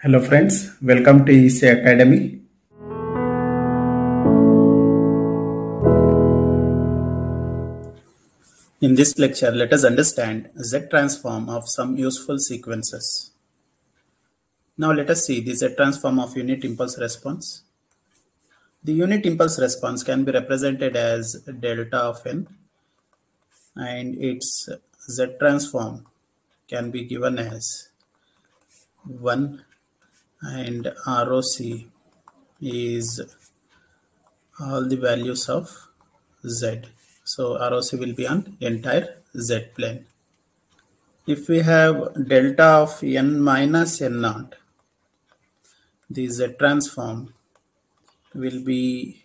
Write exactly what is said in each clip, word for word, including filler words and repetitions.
Hello friends, welcome to E C Academy. In this lecture, let us understand Z transform of some useful sequences. Now let us see the Z transform of unit impulse response. The unit impulse response can be represented as delta of n, and its Z transform can be given as one, and R O C is all the values of Z. So R O C will be on entire Z plane. If we have delta of n minus n naught, the Z transform will be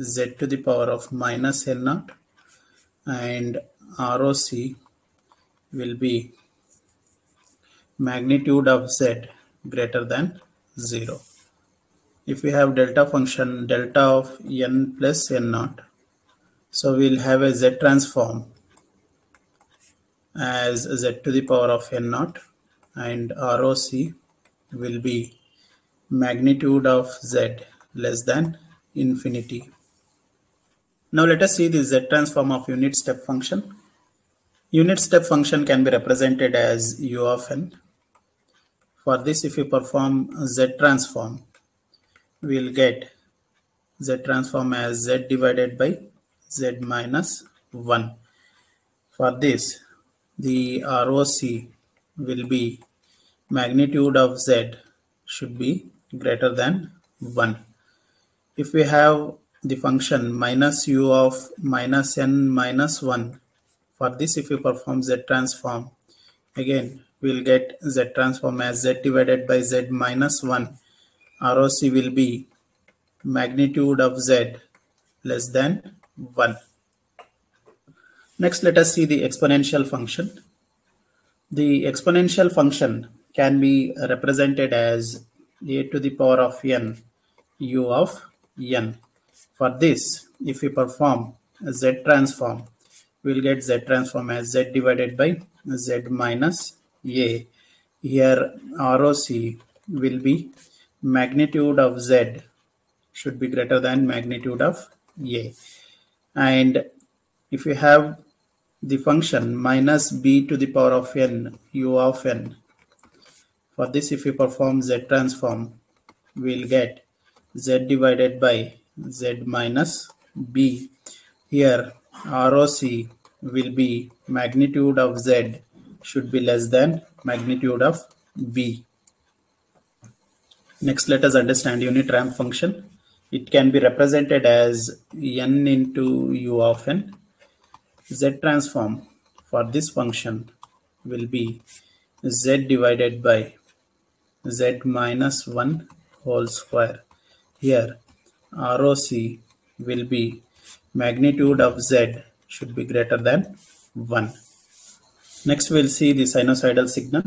Z to the power of minus n naught, and R O C will be magnitude of Z greater than zero. If we have delta function delta of n plus n naught, so we'll have a Z transform as Z to the power of n naught, and R O C will be magnitude of Z less than infinity. Now let us see the Z transform of unit step function. Unit step function can be represented as u of n. For this, if we perform Z transform, we will get Z transform as Z divided by Z minus one. For this, the R O C will be magnitude of Z should be greater than one. If we have the function minus u of minus n minus one, for this, if we perform Z transform, again we will get Z transform as Z divided by Z minus one. R O C will be magnitude of Z less than one. Next, let us see the exponential function. The exponential function can be represented as a to the power of n u of n. For this, if we perform Z transform, we will get Z transform as Z divided by Z minus a. Here R O C will be magnitude of Z should be greater than magnitude of a. And if you have the function minus b to the power of n u of n, for this, if you perform Z transform, we will get Z divided by Z minus b. Here R O C will be magnitude of Z should be less than magnitude of b. Next, let us understand unit ramp function. It can be represented as n into u of n. Z transform for this function will be Z divided by Z minus one whole square. Here R O C will be magnitude of Z should be greater than one. Next, we'll see the sinusoidal signal.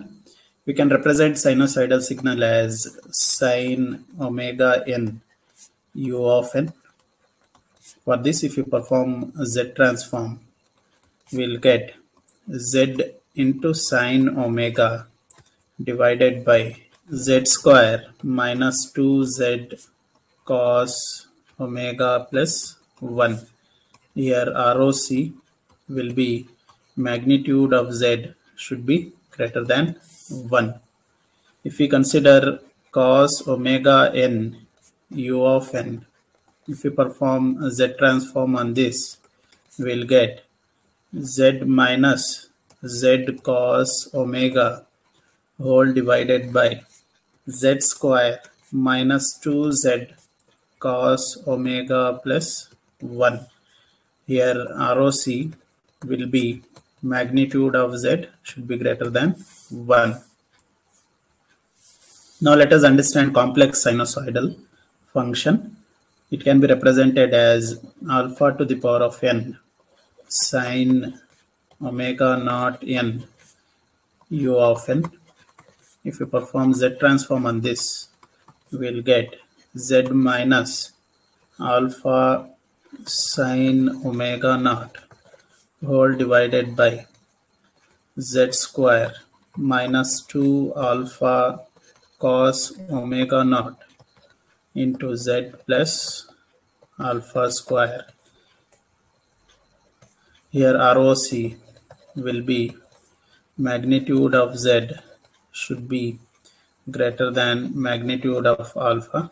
We can represent sinusoidal signal as sine omega n u of n. For this, if you perform Z transform, we'll get Z into sine omega divided by Z square minus two Z cos omega plus one. Here R O C will be magnitude of Z should be greater than one. If we consider cos omega n u of n, if we perform Z transform on this, we will get Z minus Z cos omega whole divided by Z square minus two Z cos omega plus one. Here R O C will be magnitude of Z should be greater than one. Now let us understand complex sinusoidal function. It can be represented as alpha to the power of n sine omega naught n u of n. If we perform Z transform on this, we will get Z minus alpha sine omega naught whole divided by Z square minus two alpha cos omega naught into z plus alpha square. Here R O C will be magnitude of z should be greater than magnitude of alpha,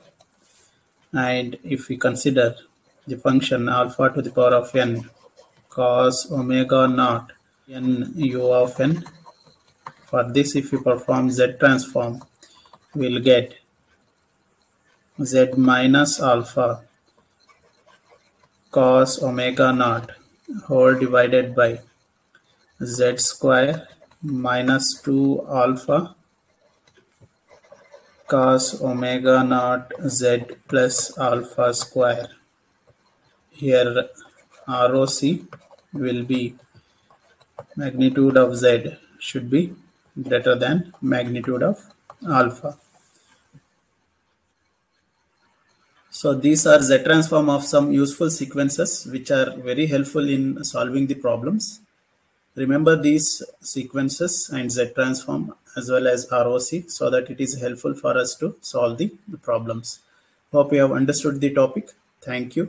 and if we consider the function alpha to the power of n cos omega naught n u of n, for this if we perform z transform, we will get z minus alpha cos omega naught whole divided by z square minus two alpha cos omega naught z plus alpha square. Here R O C will be magnitude of z should be greater than magnitude of alpha. So these are Z transform of some useful sequences which are very helpful in solving the problems. Remember these sequences and Z transform as well as R O C so that it is helpful for us to solve the problems. Hope you have understood the topic. Thank you.